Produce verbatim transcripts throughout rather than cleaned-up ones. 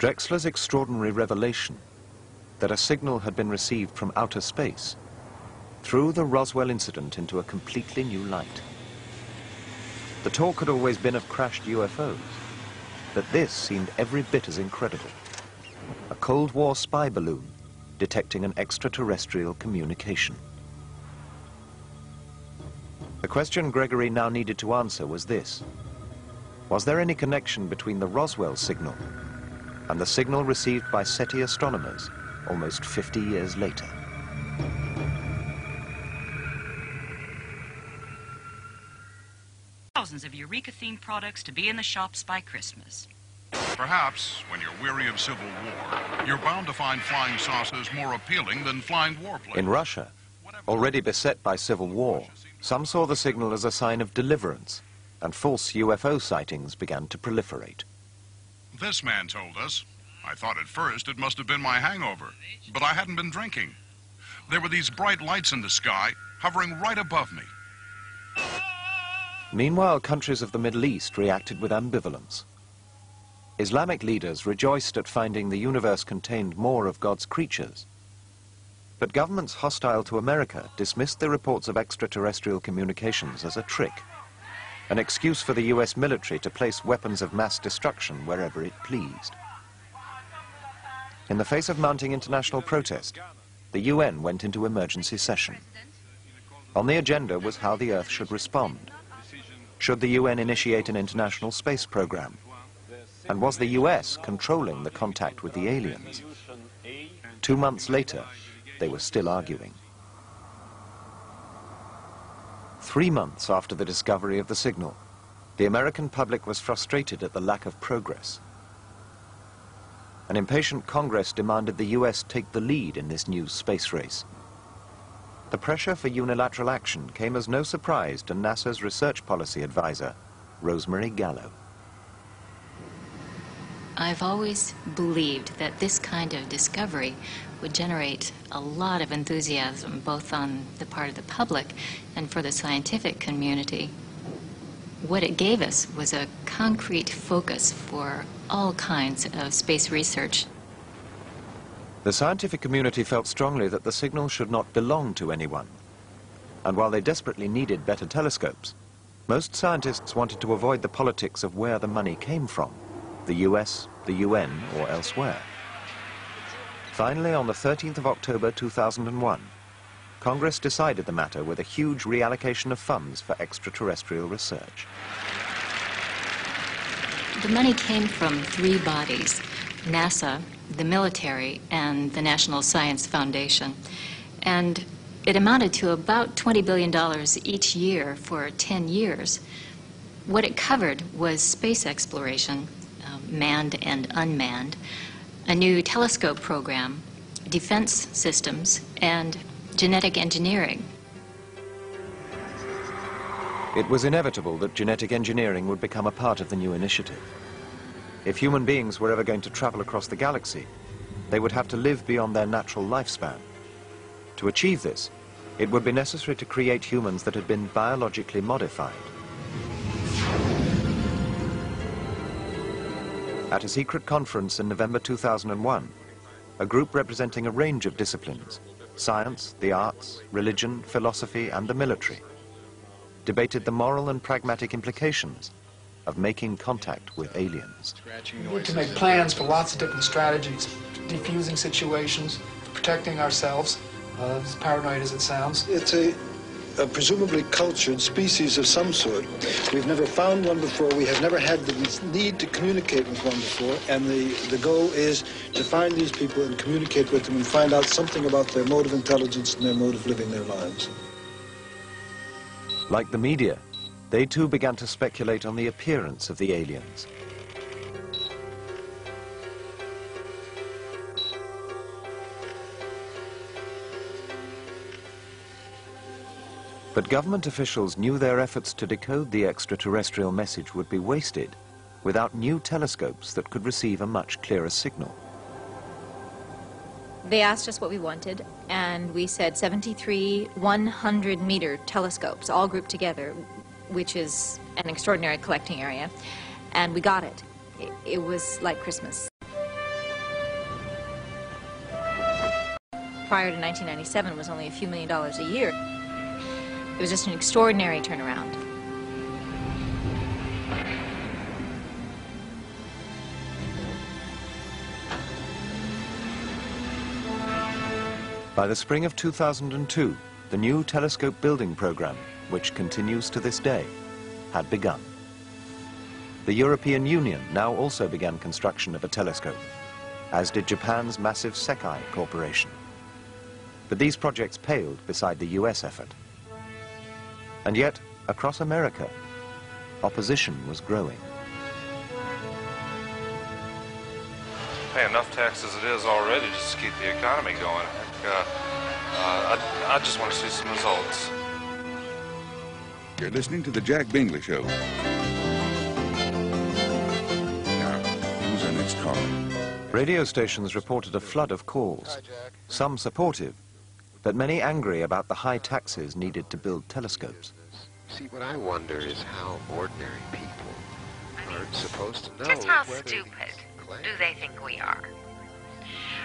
Drexler's extraordinary revelation that a signal had been received from outer space threw the Roswell incident into a completely new light. The talk had always been of crashed U F Os, but this seemed every bit as incredible. A Cold War spy balloon detecting an extraterrestrial communication. The question Gregory now needed to answer was this. Was there any connection between the Roswell signal and the signal received by SETI astronomers almost fifty years later? Thousands of Eureka-themed products to be in the shops by Christmas. Perhaps, when you're weary of civil war, you're bound to find flying saucers more appealing than flying warplanes. In Russia, already beset by civil war, some saw the signal as a sign of deliverance, and false U F O sightings began to proliferate. This man told us. I thought at first it must have been my hangover, but I hadn't been drinking. There were these bright lights in the sky, hovering right above me. Meanwhile, countries of the Middle East reacted with ambivalence. Islamic leaders rejoiced at finding the universe contained more of God's creatures. But governments hostile to America dismissed the reports of extraterrestrial communications as a trick, an excuse for the U S military to place weapons of mass destruction wherever it pleased. In the face of mounting international protest, the U N went into emergency session. On the agenda was how the Earth should respond. Should the U N initiate an international space program? And was the U S controlling the contact with the aliens? Two months later, they were still arguing. Three months after the discovery of the signal, the American public was frustrated at the lack of progress. An impatient Congress demanded the U S take the lead in this new space race. The pressure for unilateral action came as no surprise to NASA's research policy advisor, Rosemary Gallo. I've always believed that this kind of discovery would generate a lot of enthusiasm, both on the part of the public and for the scientific community. What it gave us was a concrete focus for all kinds of space research. The scientific community felt strongly that the signal should not belong to anyone. And while they desperately needed better telescopes, most scientists wanted to avoid the politics of where the money came from. The U S, the U N, or elsewhere. Finally, on the thirteenth of October two thousand one, Congress decided the matter with a huge reallocation of funds for extraterrestrial research. The money came from three bodies: NASA, the military, and the National Science Foundation. And it amounted to about twenty billion dollars each year for ten years. What it covered was space exploration, manned and unmanned, a new telescope program, defense systems, and genetic engineering. It was inevitable that genetic engineering would become a part of the new initiative. If human beings were ever going to travel across the galaxy, they would have to live beyond their natural lifespan. To achieve this, it would be necessary to create humans that had been biologically modified. At a secret conference in November two thousand one, a group representing a range of disciplines, science, the arts, religion, philosophy, and the military, debated the moral and pragmatic implications of making contact with aliens. We need to make plans for lots of different strategies, defusing situations, protecting ourselves, uh, as paranoid as it sounds. It's a, a presumably cultured species of some sort. We've never found one before. We have never had the need to communicate with one before, and the, the goal is to find these people and communicate with them and find out something about their mode of intelligence and their mode of living their lives. Like the media, they too began to speculate on the appearance of the aliens. But government officials knew their efforts to decode the extraterrestrial message would be wasted without new telescopes that could receive a much clearer signal. They asked us what we wanted, and we said seventy-three one hundred meter telescopes, all grouped together, which is an extraordinary collecting area, and we got it. It, it was like Christmas. prior to nineteen ninety-seven was only a few million dollars a year. It was just an extraordinary turnaround. By the spring of two thousand two, the new telescope building program, which continues to this day, had begun. The European Union now also began construction of a telescope, as did Japan's massive Sekai Corporation. But these projects paled beside the U S effort. And yet, across America, opposition was growing. Pay enough tax as it is already just to keep the economy going. Uh, uh, I, I just want to see some results. You're listening to the Jack Bingley Show. Now, who's our next caller? Radio stations reported a flood of calls, some supportive, but many angry about the high taxes needed to build telescopes. See, what I wonder is how ordinary people aren't supposed to know. Just how stupid do they think we are?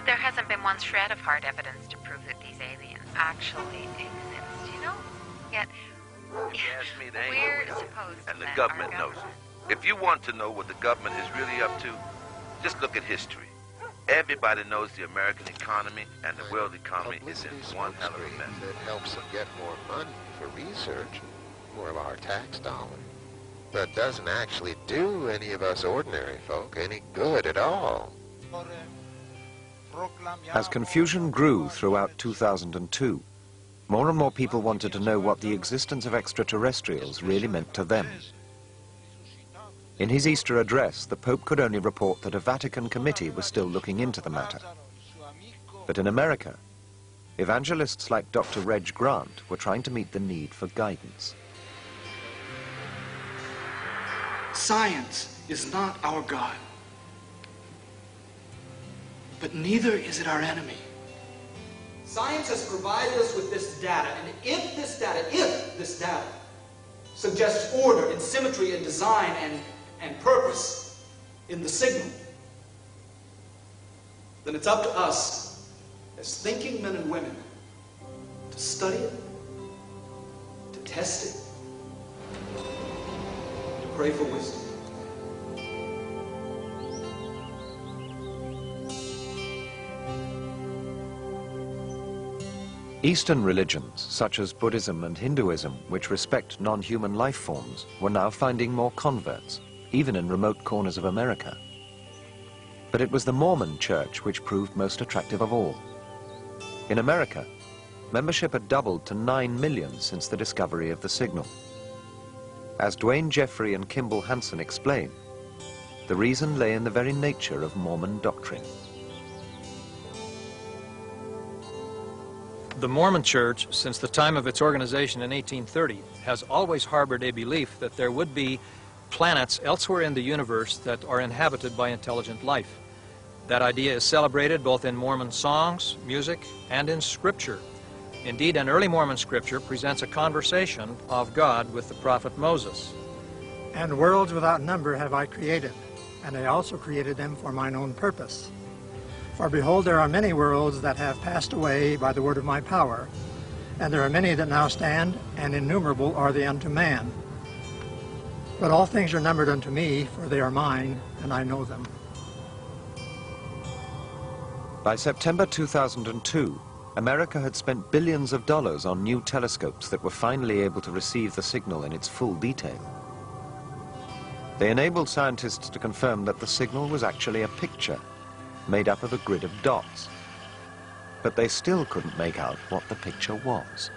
There hasn't been one shred of hard evidence to prove that these aliens actually exist, you know? Yet, we're supposed to. And the government knows it. If you want to know what the government is really up to, just look at history. Everybody knows the American economy and the world economy is in one hell of a mess. That helps them get more money for research, more of our tax dollars. That doesn't actually do any of us ordinary folk any good at all. As confusion grew throughout two thousand two, more and more people wanted to know what the existence of extraterrestrials really meant to them. In his Easter address, the Pope could only report that a Vatican committee was still looking into the matter. But in America, evangelists like Doctor Reg Grant were trying to meet the need for guidance. Science is not our God. But neither is it our enemy. Science has provided us with this data, and if this data, if this data suggests order and symmetry and design and, and purpose in the signal, then it's up to us as thinking men and women to study it, to test it, to pray for wisdom. Eastern religions, such as Buddhism and Hinduism, which respect non-human life forms, were now finding more converts, even in remote corners of America. But it was the Mormon church which proved most attractive of all. In America, membership had doubled to nine million since the discovery of the signal. As Duane Jeffrey and Kimball Hansen explain, the reason lay in the very nature of Mormon doctrine. The Mormon Church, since the time of its organization in eighteen thirty, has always harbored a belief that there would be planets elsewhere in the universe that are inhabited by intelligent life. That idea is celebrated both in Mormon songs, music, and in scripture. Indeed, an early Mormon scripture presents a conversation of God with the prophet Moses. And worlds without number have I created, and I also created them for mine own purpose. For behold, there are many worlds that have passed away by the word of my power, and there are many that now stand, and innumerable are they unto man. But all things are numbered unto me, for they are mine, and I know them. By September two thousand two, America had spent billions of dollars on new telescopes that were finally able to receive the signal in its full detail. They enabled scientists to confirm that the signal was actually a picture, made up of a grid of dots. But they still couldn't make out what the picture was.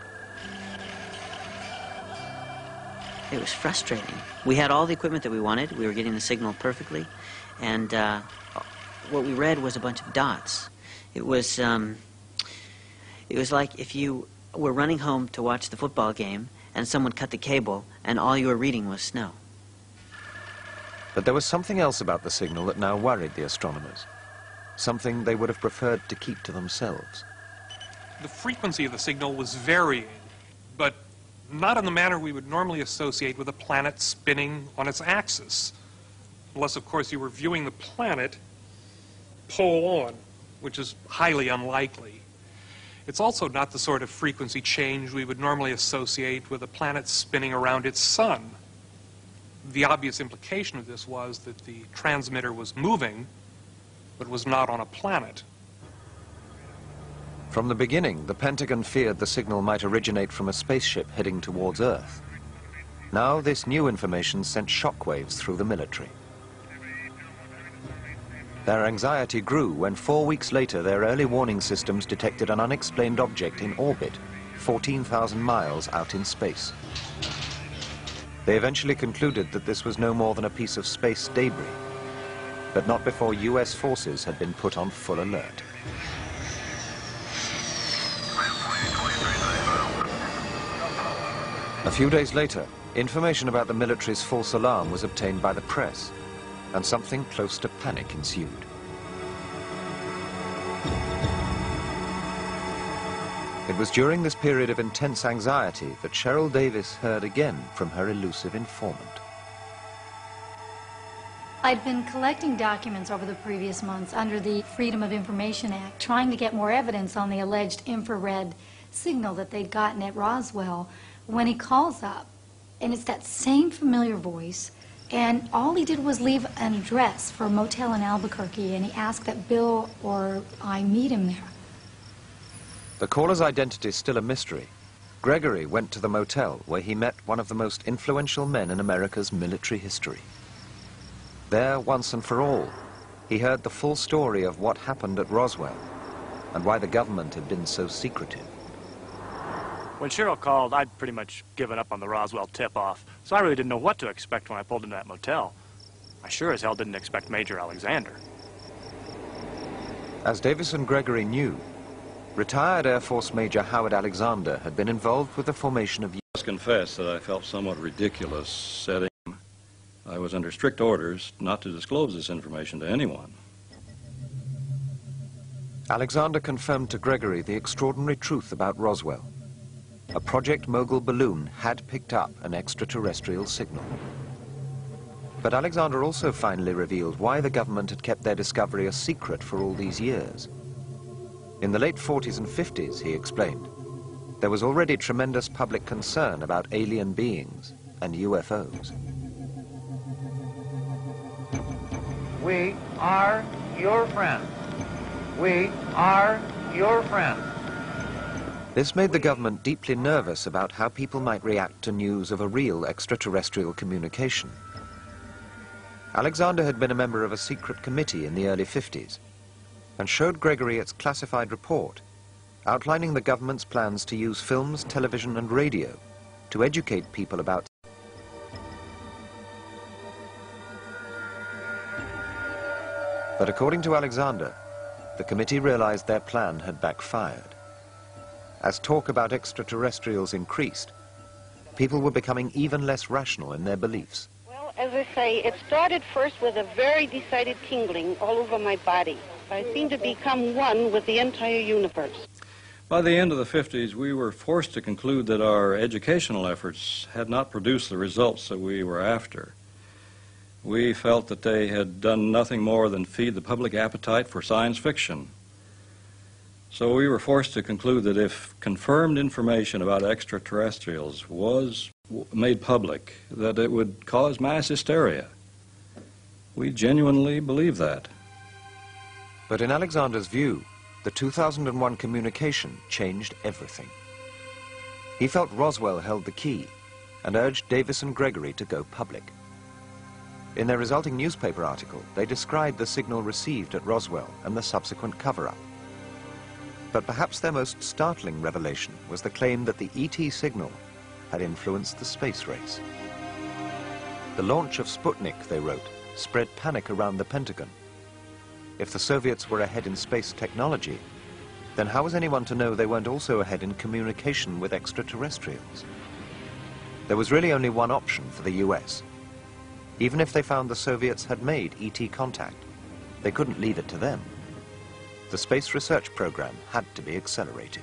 It was frustrating. We had all the equipment that we wanted. We were getting the signal perfectly. And uh, what we read was a bunch of dots. It was, um, it was like if you were running home to watch the football game and someone cut the cable and all you were reading was snow. But there was something else about the signal that now worried the astronomers. Something they would have preferred to keep to themselves. The frequency of the signal was varying, but not in the manner we would normally associate with a planet spinning on its axis. Unless, of course, you were viewing the planet pole on, which is highly unlikely. It's also not the sort of frequency change we would normally associate with a planet spinning around its sun. The obvious implication of this was that the transmitter was moving, but was not on a planet. From the beginning, the Pentagon feared the signal might originate from a spaceship heading towards Earth. Now this new information sent shockwaves through the military. Their anxiety grew when four weeks later their early warning systems detected an unexplained object in orbit, fourteen thousand miles out in space. They eventually concluded that this was no more than a piece of space debris, but not before U S forces had been put on full alert. A few days later, information about the military's false alarm was obtained by the press, and something close to panic ensued. It was during this period of intense anxiety that Cheryl Davis heard again from her elusive informant. I'd been collecting documents over the previous months under the Freedom of Information Act, trying to get more evidence on the alleged infrared signal that they'd gotten at Roswell, when he calls up, and it's that same familiar voice, and all he did was leave an address for a motel in Albuquerque, and he asked that Bill or I meet him there. The caller's identity is still a mystery. Gregory went to the motel where he met one of the most influential men in America's military history. There, once and for all, he heard the full story of what happened at Roswell and why the government had been so secretive. When Cheryl called, I'd pretty much given up on the Roswell tip-off, so I really didn't know what to expect when I pulled into that motel. I sure as hell didn't expect Major Alexander. As Davis and Gregory knew, retired Air Force Major Howard Alexander had been involved with the formation of... I must confess that I felt somewhat ridiculous setting. I was under strict orders not to disclose this information to anyone. Alexander confirmed to Gregory the extraordinary truth about Roswell. A Project Mogul balloon had picked up an extraterrestrial signal. But Alexander also finally revealed why the government had kept their discovery a secret for all these years. In the late forties and fifties, he explained, there was already tremendous public concern about alien beings and U F Os. We are your friend. We are your friend. This made the government deeply nervous about how people might react to news of a real extraterrestrial communication. Alexander had been a member of a secret committee in the early fifties and showed Gregory its classified report, outlining the government's plans to use films, television and radio to educate people about... But according to Alexander, the committee realized their plan had backfired. As talk about extraterrestrials increased, people were becoming even less rational in their beliefs. Well, as I say, it started first with a very decided tingling all over my body. I seemed to become one with the entire universe. By the end of the fifties, we were forced to conclude that our educational efforts had not produced the results that we were after. We felt that they had done nothing more than feed the public appetite for science fiction. So we were forced to conclude that if confirmed information about extraterrestrials was made public, that it would cause mass hysteria. We genuinely believe that. But in Alexander's view, the two thousand one communication changed everything. He felt Roswell held the key and urged Davis and Gregory to go public. In their resulting newspaper article, they described the signal received at Roswell and the subsequent cover-up. But perhaps their most startling revelation was the claim that the E T signal had influenced the space race. The launch of Sputnik, they wrote, spread panic around the Pentagon. If the Soviets were ahead in space technology, then how was anyone to know they weren't also ahead in communication with extraterrestrials? There was really only one option for the U S. Even if they found the Soviets had made E T contact, they couldn't leave it to them. The space research program had to be accelerated.